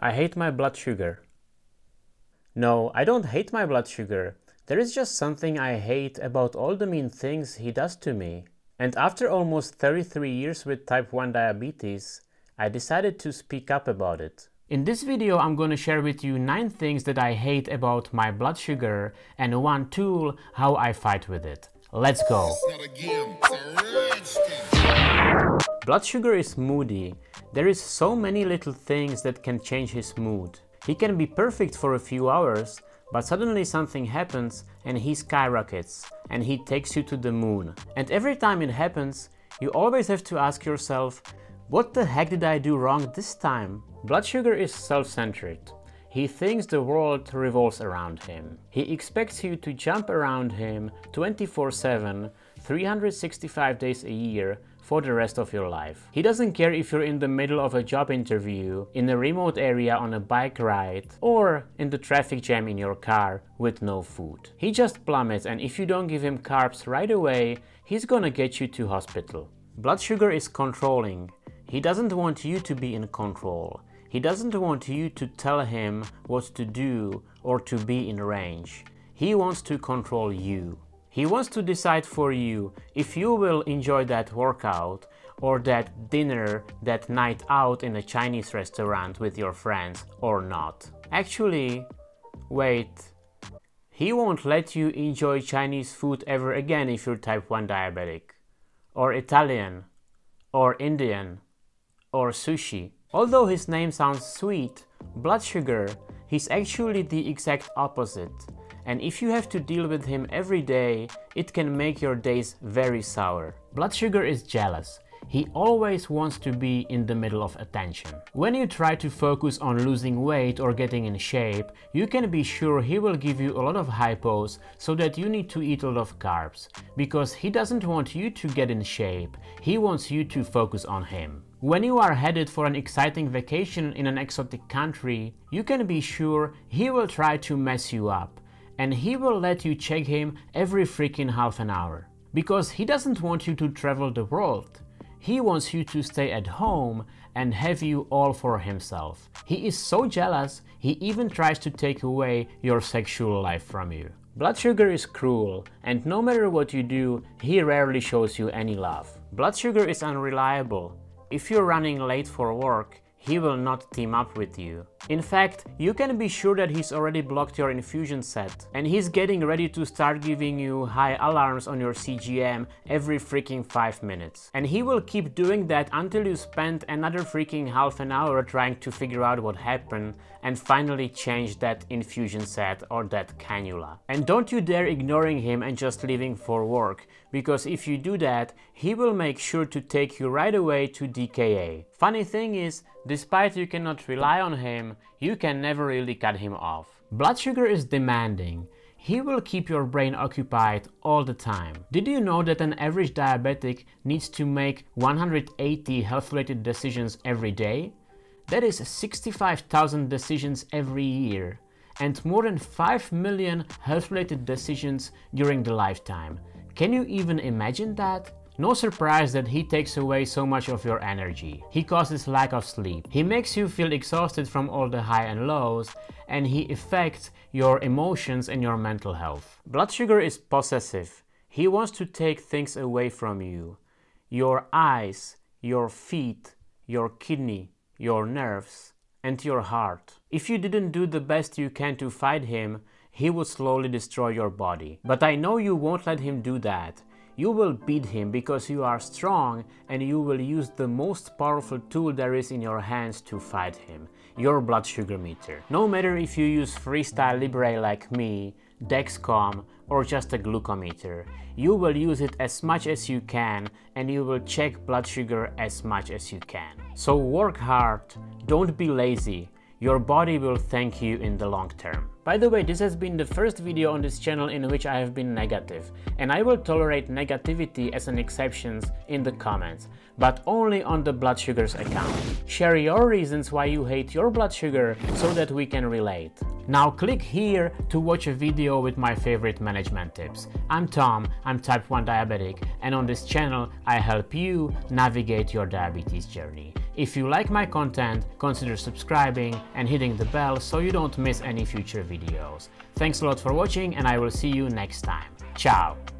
I hate my blood sugar. No, I don't hate my blood sugar. There is just something I hate about all the mean things he does to me. And after almost 33 years with type 1 diabetes, I decided to speak up about it. In this video, I'm going to share with you 9 things that I hate about my blood sugar and one tool how I fight with it. Let's go! Blood sugar is moody. There is so many little things that can change his mood. He can be perfect for a few hours, but suddenly something happens and he skyrockets and he takes you to the moon. And every time it happens, you always have to ask yourself, what the heck did I do wrong this time? Blood sugar is self-centered. He thinks the world revolves around him. He expects you to jump around him 24/7, 365 days a year for the rest of your life. He doesn't care if you're in the middle of a job interview, in a remote area on a bike ride, or in the traffic jam in your car with no food. He just plummets, and if you don't give him carbs right away, he's gonna get you to hospital. Blood sugar is controlling. He doesn't want you to be in control. He doesn't want you to tell him what to do or to be in range. He wants to control you. He wants to decide for you if you will enjoy that workout or that dinner, that night out in a Chinese restaurant with your friends or not. Actually, wait, he won't let you enjoy Chinese food ever again if you're type 1 diabetic, or Italian, or Indian, or sushi. Although his name sounds sweet, blood sugar, he's actually the exact opposite. And if you have to deal with him every day, it can make your days very sour. Blood sugar is jealous. He always wants to be in the middle of attention. When you try to focus on losing weight or getting in shape, you can be sure he will give you a lot of hypos so that you need to eat a lot of carbs. Because he doesn't want you to get in shape, he wants you to focus on him. When you are headed for an exciting vacation in an exotic country, you can be sure he will try to mess you up. And he will let you check him every freaking half an hour. Because he doesn't want you to travel the world. He wants you to stay at home and have you all for himself. He is so jealous, he even tries to take away your sexual life from you. Blood sugar is cruel, and no matter what you do, he rarely shows you any love. Blood sugar is unreliable. If you're running late for work, he will not team up with you. In fact, you can be sure that he's already blocked your infusion set and he's getting ready to start giving you high alarms on your CGM every freaking 5 minutes. And he will keep doing that until you spend another freaking half an hour trying to figure out what happened and finally change that infusion set or that cannula. And don't you dare ignoring him and just leaving for work, because if you do that, he will make sure to take you right away to DKA. Funny thing is, despite you cannot rely on him, you can never really cut him off. Blood sugar is demanding. He will keep your brain occupied all the time. Did you know that an average diabetic needs to make 180 health-related decisions every day? That is 65,000 decisions every year and more than 5 million health-related decisions during the lifetime. Can you even imagine that? No surprise that he takes away so much of your energy. He causes lack of sleep. He makes you feel exhausted from all the high and lows, and he affects your emotions and your mental health. Blood sugar is possessive. He wants to take things away from you. Your eyes, your feet, your kidney, your nerves, and your heart. If you didn't do the best you can to fight him, he will slowly destroy your body. But I know you won't let him do that. You will beat him because you are strong and you will use the most powerful tool there is in your hands to fight him, your blood sugar meter. No matter if you use Freestyle Libre like me, Dexcom, or just a glucometer, you will use it as much as you can and you will check blood sugar as much as you can. So work hard, don't be lazy. Your body will thank you in the long term. By the way, this has been the first video on this channel in which I have been negative, and I will tolerate negativity as an exception in the comments, but only on the blood sugar's account. Share your reasons why you hate your blood sugar so that we can relate. Now click here to watch a video with my favorite management tips. I'm Tom, I'm type 1 diabetic, and on this channel I help you navigate your diabetes journey. If you like my content, consider subscribing and hitting the bell so you don't miss any future videos. Thanks a lot for watching, and I will see you next time. Ciao!